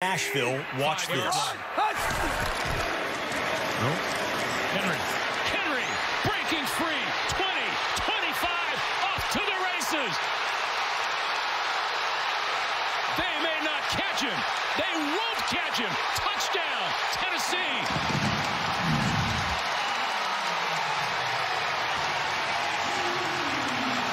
Nashville, watch this. Nope. Henry breaking free. 20, 25, off to the races. They may not catch him. They won't catch him. Touchdown, Tennessee.